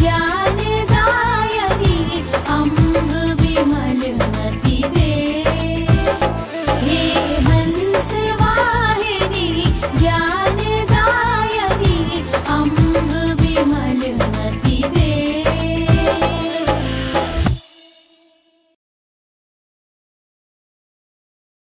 ज्ञान।